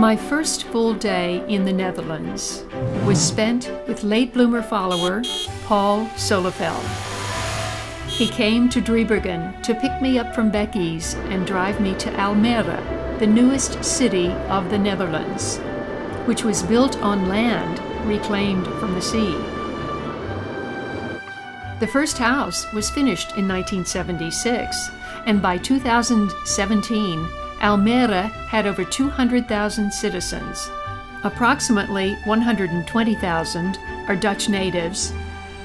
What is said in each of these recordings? My first full day in the Netherlands was spent with Late Bloomer follower Paul Solleveld. He came to Driebergen to pick me up from Becky's and drive me to Almere, the newest city of the Netherlands, which was built on land reclaimed from the sea. The first house was finished in 1976, and by 2017, Almere had over 200,000 citizens. Approximately 120,000 are Dutch natives,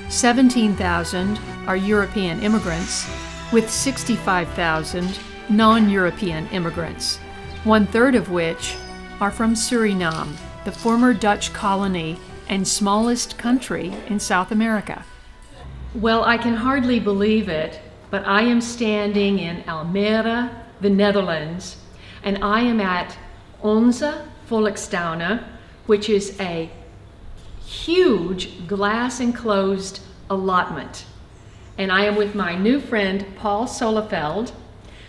17,000 are European immigrants, with 65,000 non-European immigrants, one-third of which are from Suriname, the former Dutch colony and smallest country in South America. Well, I can hardly believe it, but I am standing in Almere, the Netherlands, and I am at Onze Volkstuinen, which is a huge glass-enclosed allotment. And I am with my new friend, Paul Solleveld,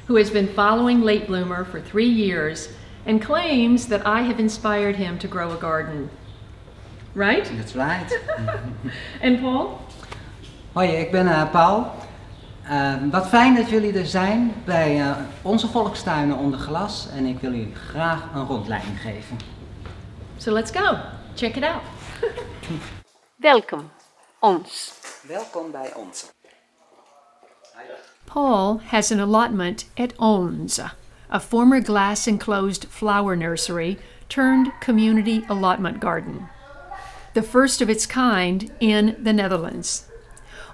who has been following Late Bloomer for 3 years and claims that I have inspired him to grow a garden. Right? That's right. And Paul? Hoi, ik ben Paul. Wat fijn dat jullie er zijn bij Onze Volkstuinen onder glas, en ik wil jullie graag een rondleiding geven. So let's go. Check it out. Welkom, ons. Welkom bij ons. Paul has an allotment at Onze, a former glass-enclosed flower nursery turned community allotment garden, the first of its kind in the Netherlands.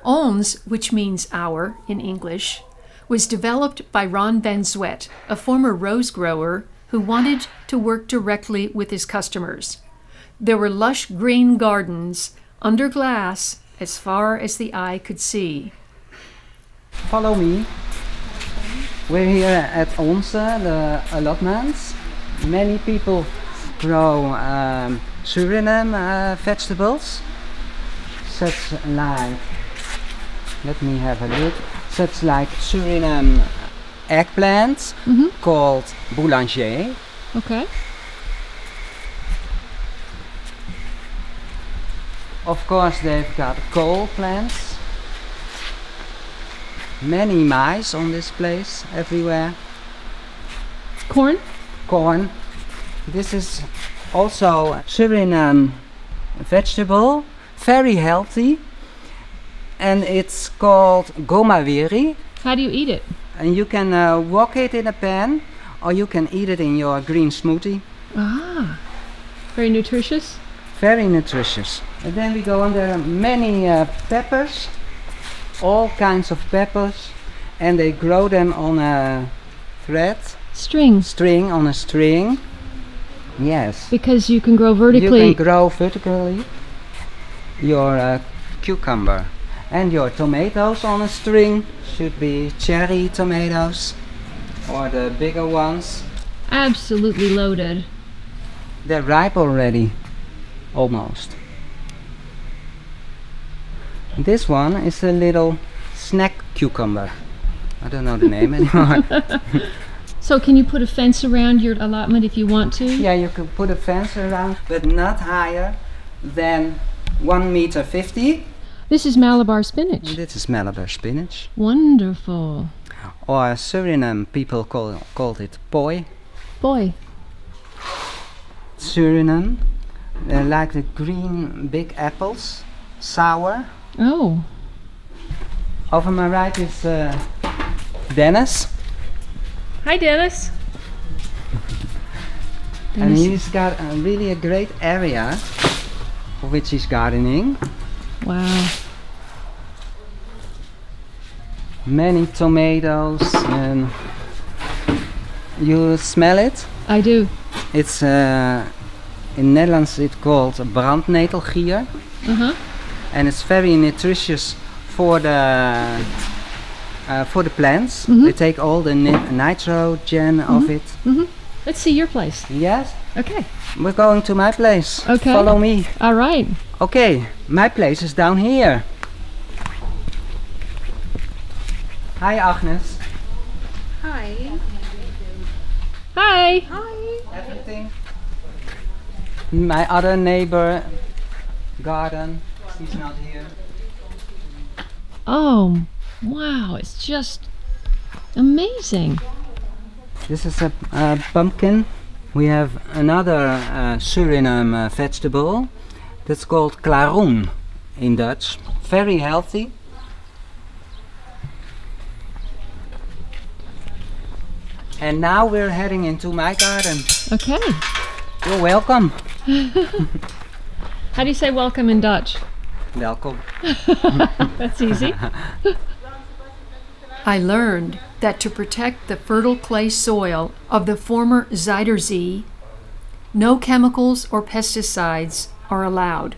Onze, which means our in English, was developed by Ron Van Zwet, a former rose grower who wanted to work directly with his customers. There were lush green gardens under glass as far as the eye could see. Follow me. We're here at Onze, the allotments. Many people grow Suriname vegetables, such like, let me have a look, such like Suriname eggplants, called boulanger. Okay. Of course, they've got coal plants. Many mice on this place, everywhere. Corn? Corn. This is also Suriname vegetable, very healthy. And it's called gomawiri. How do you eat it? And you can wok it in a pan, or you can eat it in your green smoothie. Ah, very nutritious. Very nutritious. And then we go on. There are many peppers, all kinds of peppers, and they grow them on a thread. String. String, on a string. Yes. Because you can grow vertically. You can grow vertically your cucumber. And your tomatoes on a string should be cherry tomatoes, or the bigger ones. Absolutely loaded. They're ripe already, almost. This one is a little snack cucumber. I don't know the name anymore. So can you put a fence around your allotment if you want to? Yeah, you can put a fence around, but not higher than 1.50 meters. This is Malabar spinach. This is Malabar spinach. Wonderful. Or Suriname people called it poi. Poi. Suriname, like the green big apples, sour. Oh. Over my right is Dennis. Hi, Dennis. And he's got really a great area for which he's gardening. Wow. Many tomatoes, and you smell it? I do. It's in Netherlands it's called brandnetelgier. And it's very nutritious for the plants. They take all the nitrogen of it. Let's see your place. Yes. Okay. We're going to my place. Okay. Follow me. All right. Okay, my place is down here. Hi, Agnes. Hi. Hi. Hi. Everything My other neighbor garden, he's not here. Oh, wow, it's just amazing. This is a pumpkin. We have another Suriname vegetable that's called klaroen in Dutch. Very healthy. And now we're heading into my garden. Okay. You're welcome. How do you say welcome in Dutch? Welkom. That's easy. I learned that to protect the fertile clay soil of the former Zuiderzee, no chemicals or pesticides are allowed.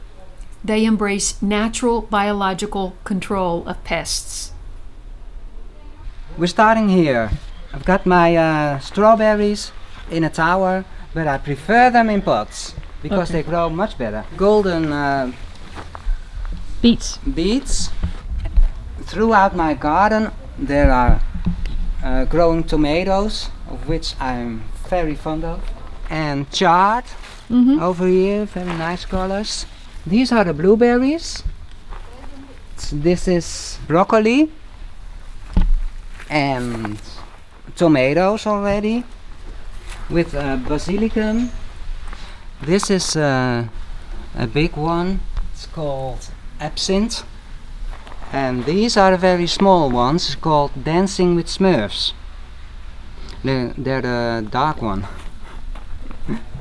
They embrace natural biological control of pests. We're starting here. I've got my strawberries in a tower, but I prefer them in pots because they grow much better. Golden beets. Throughout my garden there are growing tomatoes, of which I'm very fond of, and chard over here, very nice colors. These are the blueberries. This is broccoli and tomatoes already with basilicum. This is a big one, it's called absinthe, and these are very small ones, it's called dancing with smurfs. They're the dark one.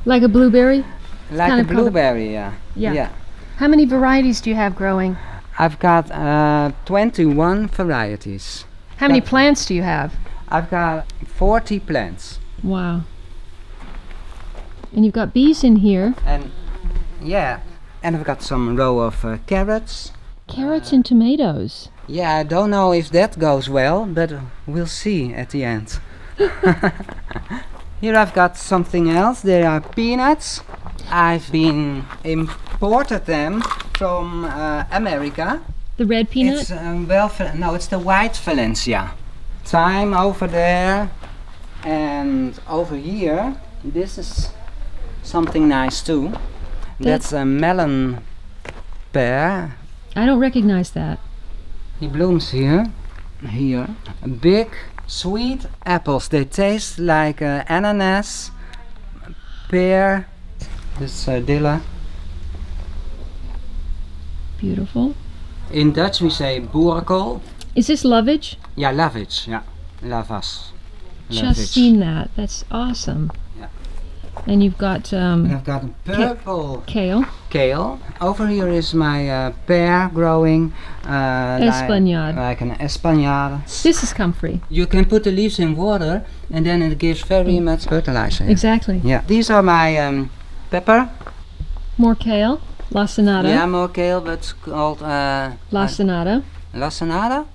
Like a blueberry? Like a blueberry, yeah. How many varieties do you have growing? I've got 21 varieties. How many plants do you have? I've got 40 plants. Wow. And you've got bees in here. And yeah, and I've got some row of carrots. Carrots and tomatoes. Yeah, I don't know if that goes well, but we'll see at the end. Here I've got something else. There are peanuts. I've been imported them from America. The red peanut? It's, no, it's the white Valencia. Thyme over there, and over here this is something nice too. That's a melon pear. I don't recognize that. He blooms here, big sweet apples. They taste like ananas, pear. This is dilla. Beautiful. In Dutch we say boerenkool. Is this lovage? Yeah, lovage, yeah. Lavas. Just seen that. That's awesome. Yeah. And you've got... I've got a purple... Kale. Kale. Over here is my pear growing. Esplanade. Like an esplanade. This is comfrey. You can put the leaves in water and then it gives very much fertilizer. Exactly. Yeah. These are my pepper. More kale. Lacernada. Yeah, more kale, but it's called... Lacernada. Lacernada?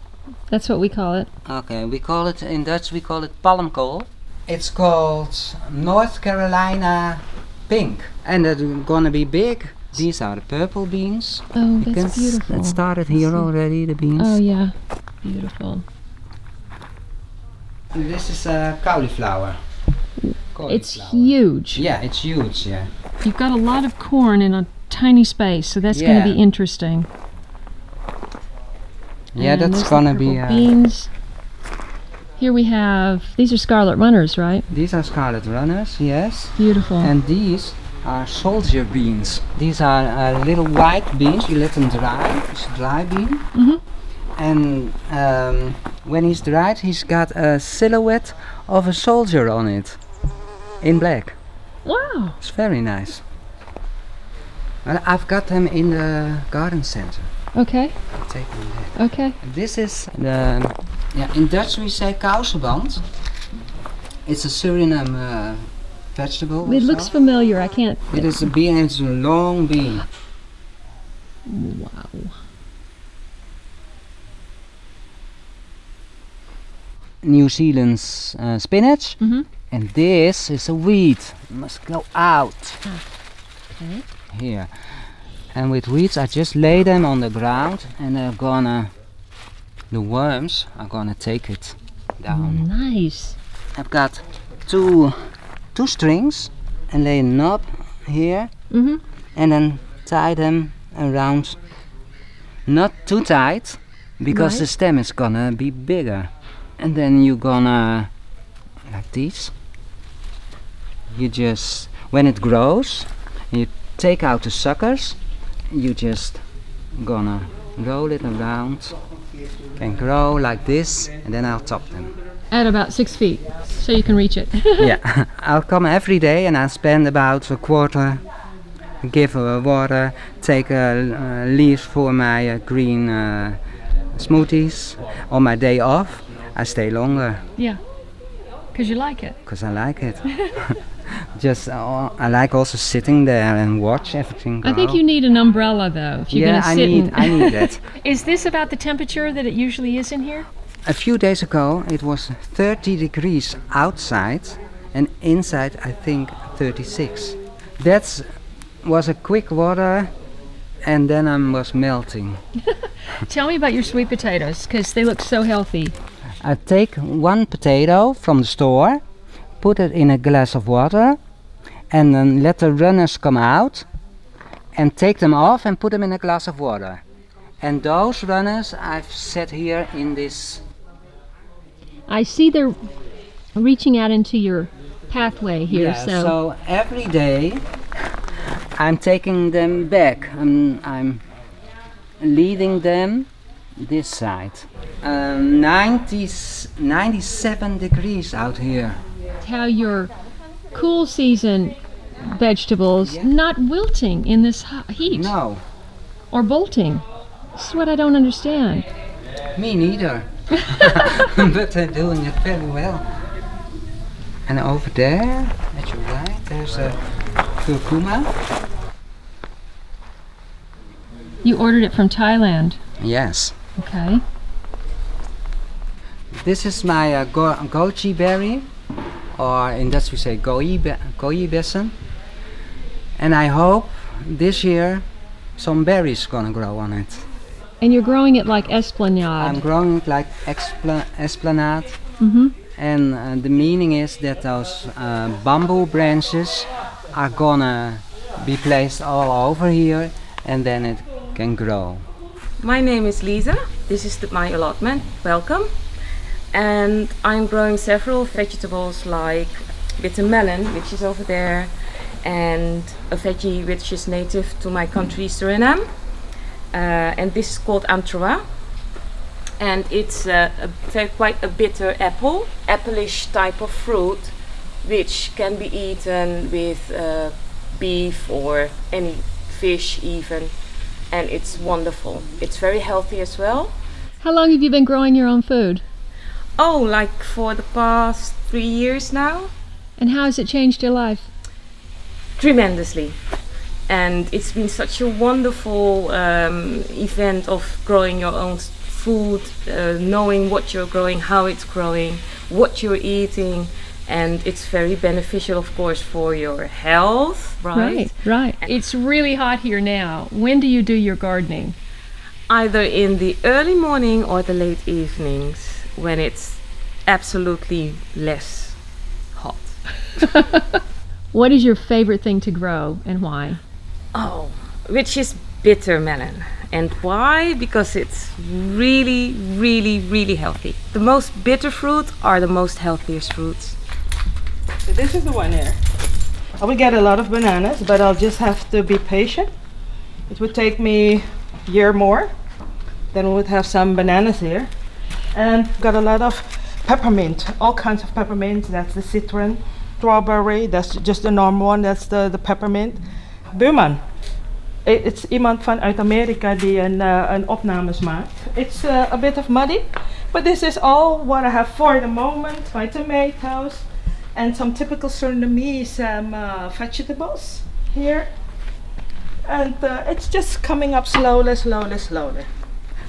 That's what we call it. Okay, we call it, in Dutch we call it palmkool. It's called North Carolina pink, and they're gonna be big. These are the purple beans. Oh, that's beautiful. It started here already, the beans. Oh yeah, beautiful. This is cauliflower. It's huge. Yeah, it's huge, yeah. You've got a lot of corn in a tiny space, so that's gonna be interesting. Yeah, that's gonna be beans. Here we have, these are scarlet runners, right? These are scarlet runners, yes. Beautiful. And these are soldier beans. These are little white beans. You let them dry. It's a dry bean. And when he's dried, he's got a silhouette of a soldier on it, in black. Wow. It's very nice. Well, I've got them in the garden center. Okay. Okay. This is the, in Dutch we say kousenband. It's a Suriname vegetable. It looks familiar, I can't. It is a bean, it's a long bean. Wow. New Zealand's spinach. And this is a wheat. It must go out. Okay. Here. And with weeds I just lay them on the ground and they're gonna, the worms are gonna take it down. Nice. I've got two strings and lay a knob here, and then tie them around. Not too tight, because the stem is gonna be bigger. And then you're gonna, like these, you just, when it grows, you take out the suckers, you just gonna roll it around and grow like this, and then I'll top them. At about 6 feet, so you can reach it. Yeah, I'll come every day and I'll spend about a quarter, give her water, take leaves for my green smoothies. On my day off, I stay longer. Yeah, because you like it. Because I like it. Just I like also sitting there and watch everything grow. I think you need an umbrella though if you're gonna sit. Yeah, I need that. Is this about the temperature that it usually is in here? A few days ago it was 30 degrees outside and inside I think 36. That was a quick water and then I was melting. Tell me about your sweet potatoes because they look so healthy. I take one potato from the store, put it in a glass of water and then let the runners come out and take them off and put them in a glass of water. And those runners I've set here in this. I see they're reaching out into your pathway here. Yeah, so every day I'm taking them back and I'm leading them this side. 97 degrees out here. How your cool season vegetables not wilting in this heat. No. Or bolting. This is what I don't understand. Me neither. But they're doing it very well. And over there, at your right, there's a curcuma. You ordered it from Thailand? Yes. Okay. This is my goji berry. Or in Dutch we say gooibessen. And I hope this year some berries gonna grow on it. And you're growing it like esplanade. I'm growing it like esplanade. And the meaning is that those bamboo branches are gonna be placed all over here and then it can grow. My name is Lisa. This is my allotment. Welcome. And I'm growing several vegetables like bitter melon, which is over there, and a veggie which is native to my country Suriname, and this is called antroa, and it's quite a bitter apple, appleish type of fruit, which can be eaten with beef or any fish even, and it's wonderful. It's very healthy as well. How long have you been growing your own food? Oh, like for the past 3 years now. And how has it changed your life? Tremendously. And it's been such a wonderful event of growing your own food, knowing what you're growing, how it's growing, what you're eating. And it's very beneficial, of course, for your health, right? Right. It's really hot here now. When do you do your gardening? Either in the early morning or the late evenings, when it's absolutely less hot. What is your favorite thing to grow and why? Oh, which is bitter melon. And why? Because it's really, really, really healthy. The most bitter fruits are the most healthiest fruits. So this is the one here. I will get a lot of bananas, but I'll just have to be patient. It would take me a year more. Then we would have some bananas here. And got a lot of peppermint, all kinds of peppermint. That's the citron, strawberry, that's just the normal one, that's the peppermint. Buurman, it's iemand van uit Amerika die een opnames maakt. It's a bit of muddy, but this is all what I have for the moment. My tomatoes and some typical Surinamese vegetables here. And it's just coming up slowly, slowly, slowly.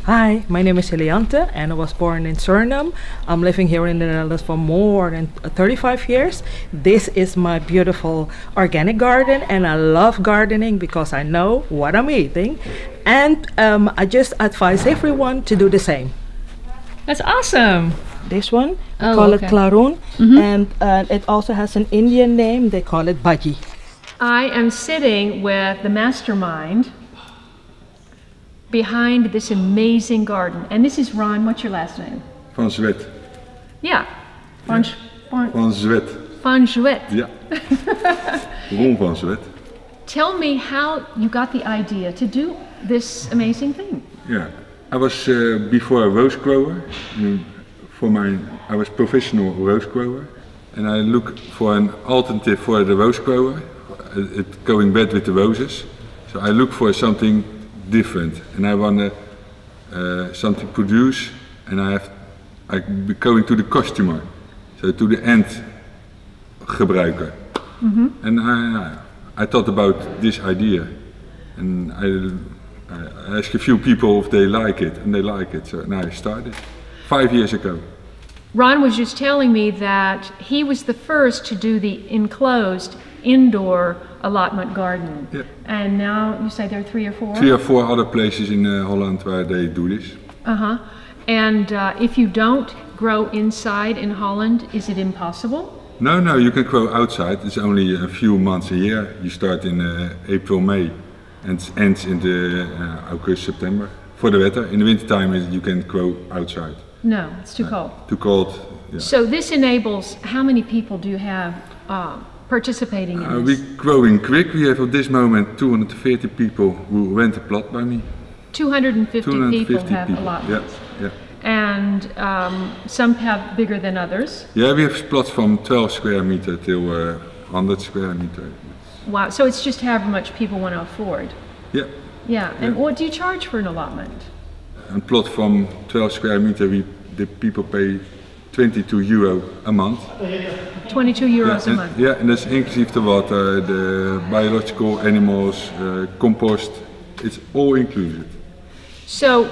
Hi, my name is Eliante and I was born in Suriname. I'm living here in the Netherlands for more than 35 years. This is my beautiful organic garden and I love gardening because I know what I'm eating. And I just advise everyone to do the same. That's awesome. This one, we call it claroon, and it also has an Indian name, they call it bhaji. I am sitting with the mastermind behind this amazing garden. And this is Ron, what's your last name? Van Zwet. Yeah. Van Zwet. Van Zwet. Yeah. Ron Van Zwet. Tell me how you got the idea to do this amazing thing. Yeah. I was before a rose grower. I was professional rose grower. And I look for an alternative for the rose grower, it going bad with the roses. So I look for something different, and I want to something produce, and I be going to the customer, so to the end gebruiker. Mm-hmm. And I thought about this idea, and I asked a few people if they like it, and they like it. So now I started 5 years ago. Ron was just telling me that he was the first to do the enclosed indoor allotment garden. Yeah. And now you say there are three or four? Three or four other places in Holland where they do this. Uh-huh. And if you don't grow inside in Holland, is it impossible? No, no, you can grow outside. It's only a few months a year. You start in April, May, and it ends in the August, September. For the weather, in the wintertime you can grow outside. No, it's too cold. Too cold, yeah. So this enables, how many people do you have participating in this? We're growing quick. We have at this moment 250 people who rent a plot by me. 250 people have allotments. Yeah, yeah. And some have bigger than others. Yeah, we have plots from 12 square meter till 100 square meter. Wow, so it's just however much people want to afford. Yeah. Yeah, and yeah. What do you charge for an allotment? A plot from 12 square meter, the people pay €22 a month. €22 a month. Yeah, and that's inclusive the water, the biological animals, compost. It's all included. So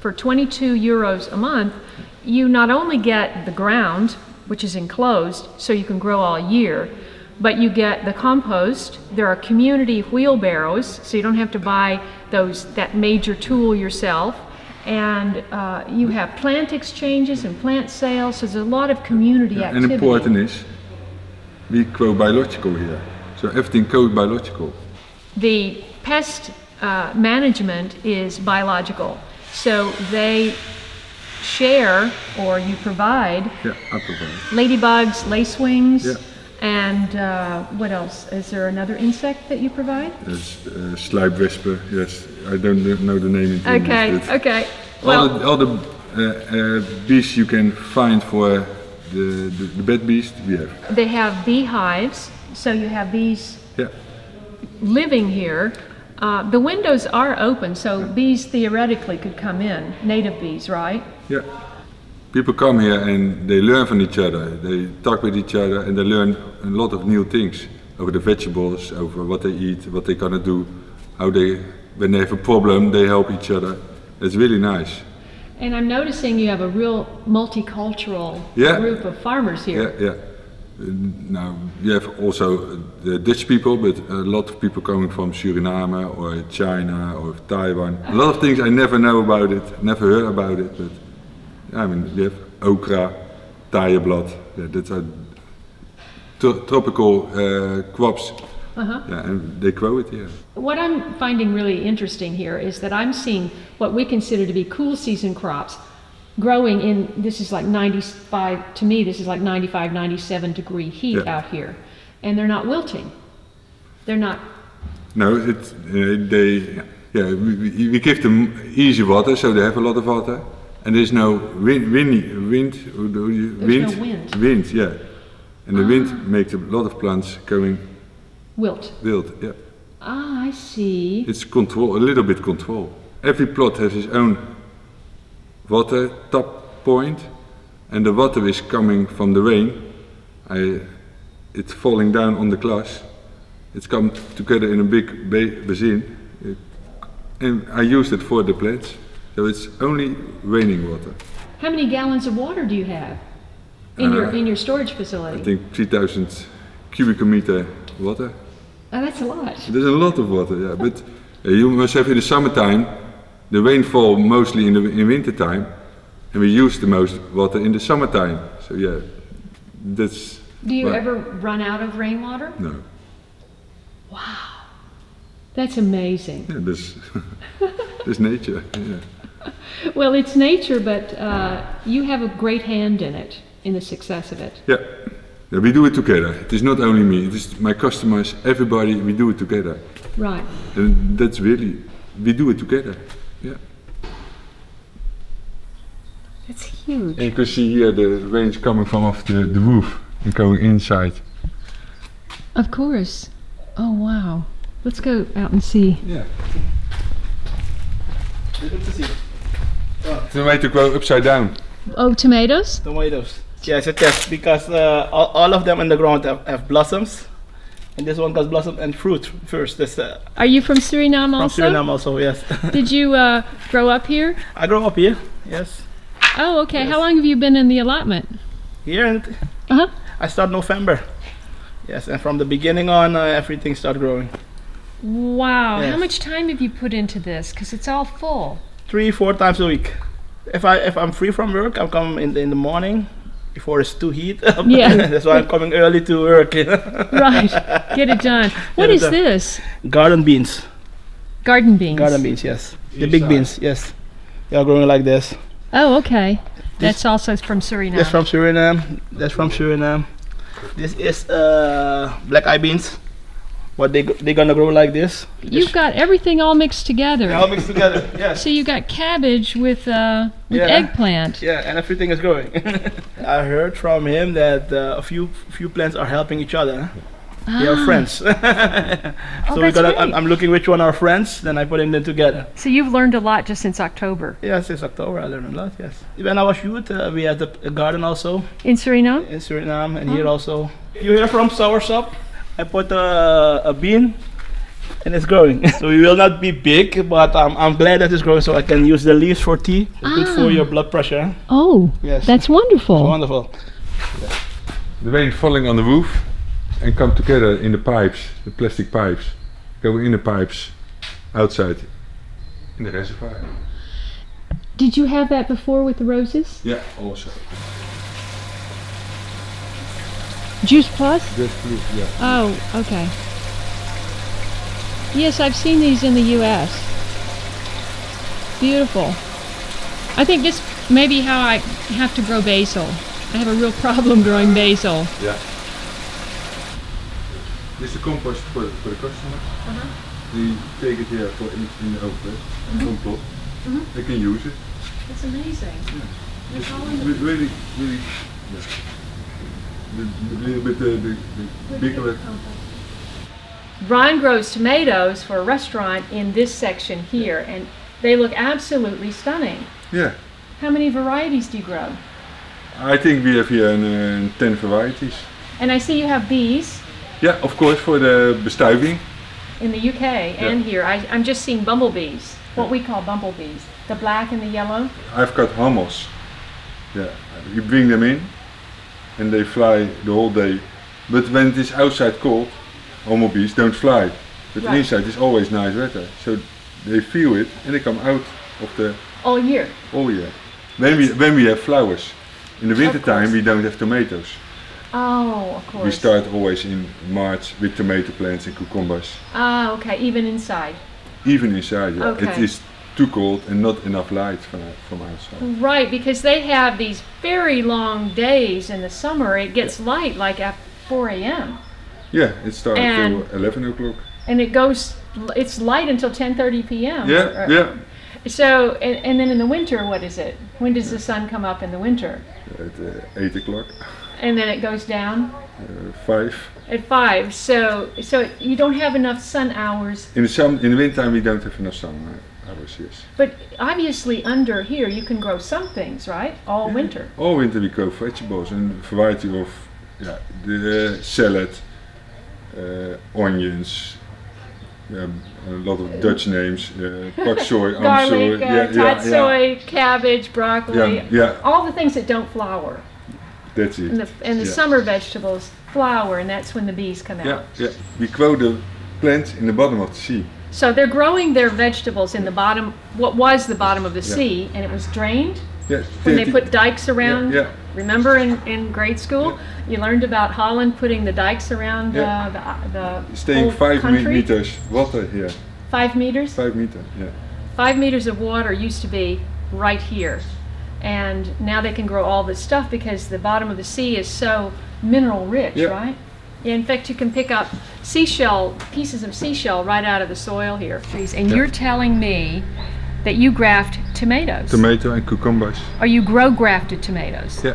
for €22 a month, you not only get the ground, which is enclosed, so you can grow all year, but you get the compost. There are community wheelbarrows, so you don't have to buy that major tool yourself. And you have plant exchanges and plant sales, so there's a lot of community activity. And important is, we grow biological here, so everything goes biological. The pest management is biological, so they share, or you provide, I provide ladybugs, lacewings, and what else? Is there another insect that you provide? Yes, sluipwespen, yes. I don't know the name. Okay, okay. Well, all the bees you can find for the bed bees we have. They have beehives, so you have bees living here. The windows are open, so bees theoretically could come in, native bees, right? Yeah. People come here and they learn from each other, they talk with each other, and they learn a lot of new things over the vegetables, over what they eat, what they're gonna do, when they have a problem, they help each other. It's really nice. And I'm noticing you have a real multicultural group of farmers here. Yeah, yeah. Now, you have also the Dutch people, but a lot of people coming from Suriname or China or Taiwan. A lot of things I never know about it, never heard about it, but I mean, we have okra, taaienblad, that are tropical crops, yeah, and they grow it here. What I'm finding really interesting here is that I'm seeing what we consider to be cool season crops growing in, this is like 95, to me this is like 95, 97 degree heat out here, and they're not wilting. They're not... No, we give them easy water, so they have a lot of water. And there's no wind. Wind, yeah. And the wind makes a lot of plants going... Wilt. Wilt, yeah. Ah, I see. It's control, a little bit control. Every plot has its own water top point, and the water is coming from the rain. It's falling down on the glass. It's come together in a big basin, and I use it for the plants. So it's only raining water. How many gallons of water do you have in your storage facility? I think 3,000 cubic meter water. Oh, that's a lot. There's a lot of water, yeah. But you must have in the summertime, the rainfall mostly in the wintertime, and we use the most water in the summertime. So yeah, that's... Do you ever run out of rainwater? No. Wow, that's amazing. Yeah, this, this nature. Yeah. Well, it's nature, but you have a great hand in it, in the success of it. Yeah. Yeah, we do it together. It is not only me, it is my customers, everybody, we do it together. Right. And that's really, we do it together, yeah. That's huge. And you can see here the range coming from off the roof and going inside. Of course. Oh wow. Let's go out and see. Yeah. Tomato grow upside down. Oh, tomatoes? Tomatoes. Yes, it is, because all of them in the ground have blossoms, and this one got blossom and fruit first. This, are you from Suriname also? From Suriname also, yes. Did you grow up here? I grew up here, yes. Oh, okay. Yes. How long have you been in the allotment? Here, and I started November. Yes, and from the beginning on, everything started growing. Wow. Yes. How much time have you put into this? Because it's all full. 3-4 times a week. If I'm free from work, I'll come in the morning. Before it's too heat. Yeah. That's why I'm coming early to work. Right. Get it done. What is this? Garden beans. Garden beans? Garden beans, yes. The big beans, yes. They are growing like this. Oh, okay. That's also from Suriname. That's from Suriname. That's from Suriname. This is black eye beans. What they're gonna grow like this. You've got everything all mixed together. Yeah, all mixed together, yes. So you got cabbage with eggplant. Yeah, and everything is growing. I heard from him that a few plants are helping each other. Ah. They are friends. So I'm looking which one are friends, then I put them together. So you've learned a lot just since October. Yeah, since October I learned a lot, yes. When I was youth, we had a garden also. In Suriname? In Suriname, and here also. You hear from soursop? I put a bean and it's growing. So it will not be big, but I'm glad that it's growing so I can use the leaves for tea. It's good for your blood pressure. Oh, yes. That's wonderful. It's wonderful. Yeah. The rain falling on the roof and come together in the pipes, the plastic pipes, going in the pipes outside in the reservoir. Did you have that before with the roses? Yeah, also. Juice plus? Juice plus, yeah. Oh, okay. Yes, I've seen these in the U.S. Beautiful. I think this may be how I have to grow basil. I have a real problem growing basil. Yeah. This is the compost for the customers. They take it here for in the open, compost. They can use it. It's amazing. Yeah. It's really, really... Yeah. The Ron grows tomatoes for a restaurant in this section here, and they look absolutely stunning. Yeah. How many varieties do you grow? I think we have here 10 varieties. And I see you have bees. Yeah, of course, for the bestuiving. In the UK and here, I'm just seeing bumblebees, what we call bumblebees, the black and the yellow. I've got hummels. Yeah, you bring them in. And they fly the whole day, but when it is outside cold, bumblebees don't fly, but inside is always nice weather, so they feel it and they come out of the all year. All year. When we have flowers, in the winter time we don't have tomatoes. Oh, of course. We start always in March with tomato plants and cucumbers. Ah, okay. Even inside. Even inside, yeah. Okay. It is too cold and not enough light from outside. Right, because they have these very long days in the summer. It gets light like at 4 AM Yeah, it starts till 11 o'clock. And it goes, it's light until 10:30 PM Yeah, yeah. So, and then in the winter, what is it? When does the sun come up in the winter? At 8 o'clock. And then it goes down? 5. At 5, so you don't have enough sun hours. In the wintertime we don't have enough sun. Yes. But obviously under here you can grow some things, right? All winter. All winter we grow vegetables and variety of the salad, onions, a lot of Dutch names, pak soy, amsoy, soy, cabbage, broccoli, all the things that don't flower. That's it. And the summer vegetables flower, and that's when the bees come out. Yeah. We grow the plants in the bottom of the sea. So they're growing their vegetables in the bottom, what was the bottom of the sea, and it was drained? Yes. When they put dikes around. Yeah. Remember in grade school, you learned about Holland putting the dikes around the staying whole 5 meters water here. 5 meters? 5 meters, yeah. 5 meters of water used to be right here. And now they can grow all this stuff because the bottom of the sea is so mineral rich, right? In fact, you can pick up seashell, pieces of seashell right out of the soil here. And you're telling me that you graft tomatoes. Tomato and cucumbers. Or you grow grafted tomatoes. Yeah.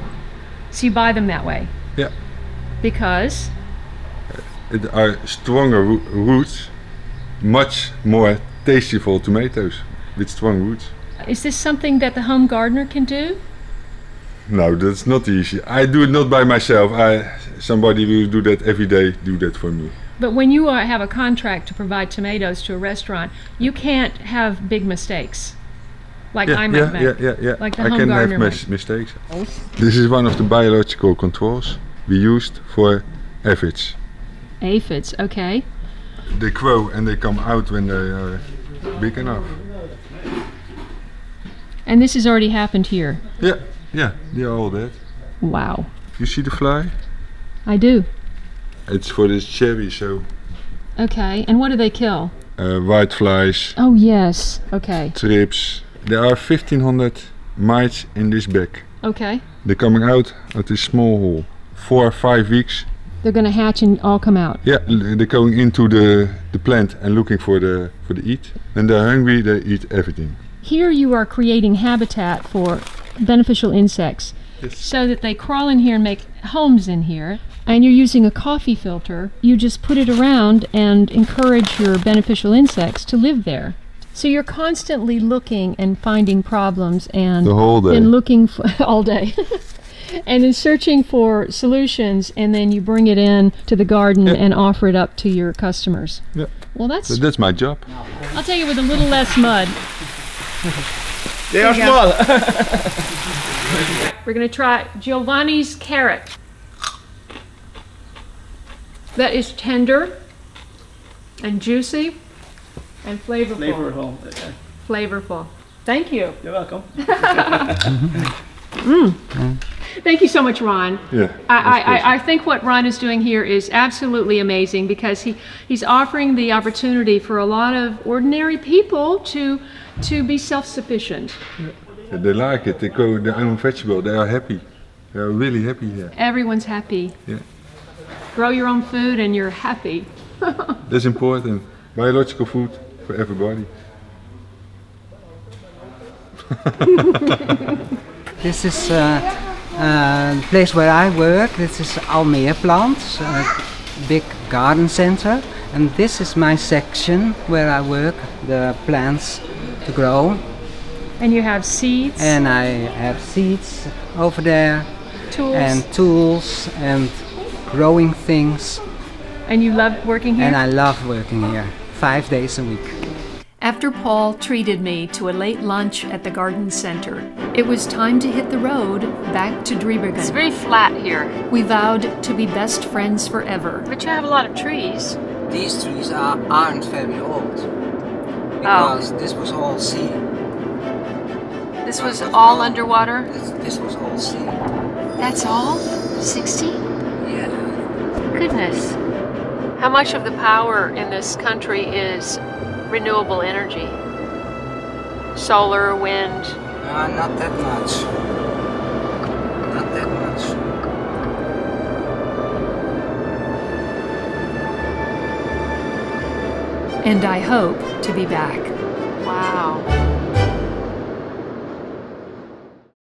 So you buy them that way. Yeah. Because? It are stronger roots, much more tasteful tomatoes with strong roots. Is this something that the home gardener can do? No, that's not easy. I do it not by myself. Somebody will do that every day, do that for me. But when you have a contract to provide tomatoes to a restaurant, you can't have big mistakes. Like I might make. Like the home gardener. I can have mistakes. This is one of the biological controls we used for aphids. Aphids, okay. They grow and they come out when they are big enough. And this has already happened here? Yeah, yeah, they're all dead. Wow. You see the fly? I do. It's for this cherry, so... Okay, and what do they kill? White flies. Oh yes, okay. Trips. There are 1,500 mites in this bag. Okay. They're coming out at this small hole. 4 or 5 weeks. They're going to hatch and all come out? Yeah, they're going into the plant and looking for the eat. When they're hungry, they eat everything. Here you are creating habitat for beneficial insects, so that they crawl in here and make homes in here. And you're using a coffee filter. You just put it around and encourage your beneficial insects to live there. So you're constantly looking and finding problems and the whole day. And looking for all day. And in searching for solutions, and then you bring it in to the garden and offer it up to your customers. Yeah. Well, that's my job. I'll tell you, with a little less mud. They are small. We're going to try Giovanni's carrot. That is tender and juicy and flavorful. Flavorful. Okay. Flavorful. Thank you. You're welcome. Thank you so much, Ron. Yeah. I think what Ron is doing here is absolutely amazing, because he's offering the opportunity for a lot of ordinary people to be self-sufficient. Yeah, they like it. They grow their own vegetable. They are happy. They are really happy here. Everyone's happy. Yeah. Grow your own food and you're happy. That's important. Biological food for everybody. This is the place where I work. This is Almeerplant, a big garden center, and this is my section where I work the plants to grow. And you have seeds? And I have seeds over there. Tools? And tools and growing things. And you love working here? And I love working here, 5 days a week. After Paul treated me to a late lunch at the garden center, it was time to hit the road back to Driebergen. It's very flat here. We vowed to be best friends forever. But you have a lot of trees. These trees aren't very old, because this was all sea. This was all underwater? This was all sea. That's all? 60? Yeah. Goodness. How much of the power in this country is renewable energy? Solar, wind? Not that much. Not that much. And I hope to be back. Wow.